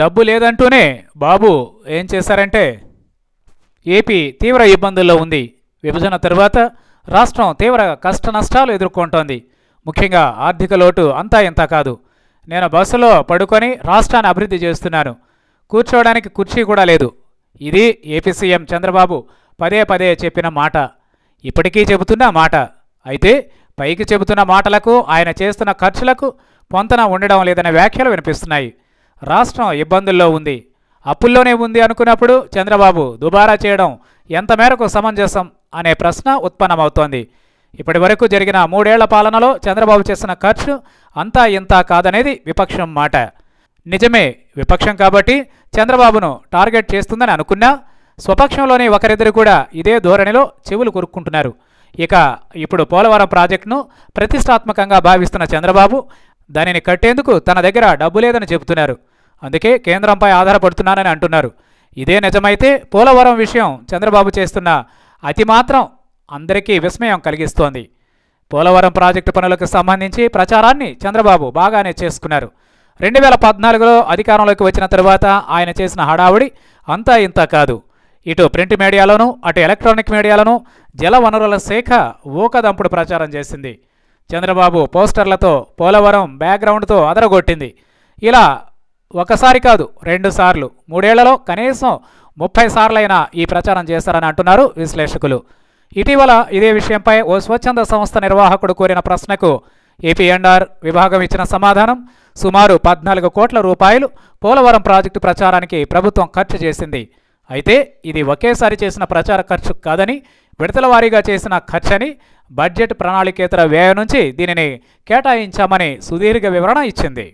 డబ్బు లేదంటూనే బాబు ఏం చేశారంటే ఏపీ తీవ్ర ఇబ్బందుల్లో ఉంది. విభజన తర్వాత రాష్ట్రం తీవ్ర కష్ట నష్టాలు ఎదుర్కొంటోంది. ముఖ్యంగా ఆర్థిక లోటు అంతా ఇంత కాదు. నేను బస్సులో పడుకొని రాష్ట్రాన్ని అభివృద్ధి చేస్తున్నాను. కూర్చోవడానికి కుర్చీ కూడా లేదు. ఇది ఏపీ సీఎం చంద్రబాబు పదే పదే చెప్పిన మాట, ఇప్పటికీ చెబుతున్న మాట. అయితే పైకి చెబుతున్న మాటలకు ఆయన చేస్తున్న ఖర్చులకు పొంతన ఉండడం లేదనే వ్యాఖ్యలు వినిపిస్తున్నాయి. రాష్ట్రం ఇబ్బందుల్లో ఉంది, అప్పుల్లోనే ఉంది అనుకున్నప్పుడు చంద్రబాబు దుబారా చేయడం ఎంత మేరకు సమంజసం అనే ప్రశ్న ఉత్పన్నమవుతోంది. ఇప్పటి వరకు జరిగిన 3 ఏళ్ల పాలనలో చంద్రబాబు చేసిన ఖర్చు అంతా ఇంత కాదనేది విపక్షం మాట. నిజమే, విపక్షం కాబట్టి చంద్రబాబును టార్గెట్ చేస్తుందని అనుకున్నా స్వపక్షంలోని ఒకరిద్దరు కూడా ఇదే ధోరణిలో చెవులు కొరుక్కుంటున్నారు. ఇక ఇప్పుడు పోలవరం ప్రాజెక్టును ప్రతిష్టాత్మకంగా భావిస్తున్న చంద్రబాబు దానిని కట్టేందుకు తన దగ్గర డబ్బు లేదని చెబుతున్నారు. అందుకే కేంద్రంపై ఆధారపడుతున్నానని అంటున్నారు. ఇదే నిజమైతే పోలవరం విషయం చంద్రబాబు చేస్తున్న అతి మాత్రం అందరికీ విస్మయం కలిగిస్తోంది. పోలవరం ప్రాజెక్టు పనులకు సంబంధించి ప్రచారాన్ని చంద్రబాబు బాగానే చేసుకున్నారు. 2014లో అధికారంలోకి వచ్చిన తర్వాత ఆయన చేసిన హడావుడి అంతా ఇంత కాదు. ఇటు ప్రింట్ మీడియాలోనూ అటు ఎలక్ట్రానిక్ మీడియాలోనూ జల వనరుల శాఖ ఊకదంపుడు ప్రచారం చేసింది. చంద్రబాబు పోస్టర్లతో పోలవరం బ్యాక్గ్రౌండ్తో అదరగొట్టింది. ఇలా ఒకసారి కాదు, 2 సార్లు 3 ఏళ్లలో కనీసం 30 సార్లైనా ఈ ప్రచారం చేశారని అంటున్నారు విశ్లేషకులు. ఇటీవల ఇదే విషయంపై ఓ స్వచ్ఛంద సంస్థ నిర్వాహకుడు కోరిన ప్రశ్నకు ఏపీఎన్ఆర్ విభాగం ఇచ్చిన సమాధానం, సుమారు 14 కోట్ల రూపాయలు పోలవరం ప్రాజెక్టు ప్రచారానికి ప్రభుత్వం ఖర్చు చేసింది. అయితే ఇది ఒకేసారి చేసిన ప్రచార ఖర్చు కాదని, విడతల వారీగా చేసిన ఖర్చని, బడ్జెట్ ప్రణాళికేతర వ్యయం నుంచి దీనిని కేటాయించామని సుదీర్ఘ వివరణ ఇచ్చింది.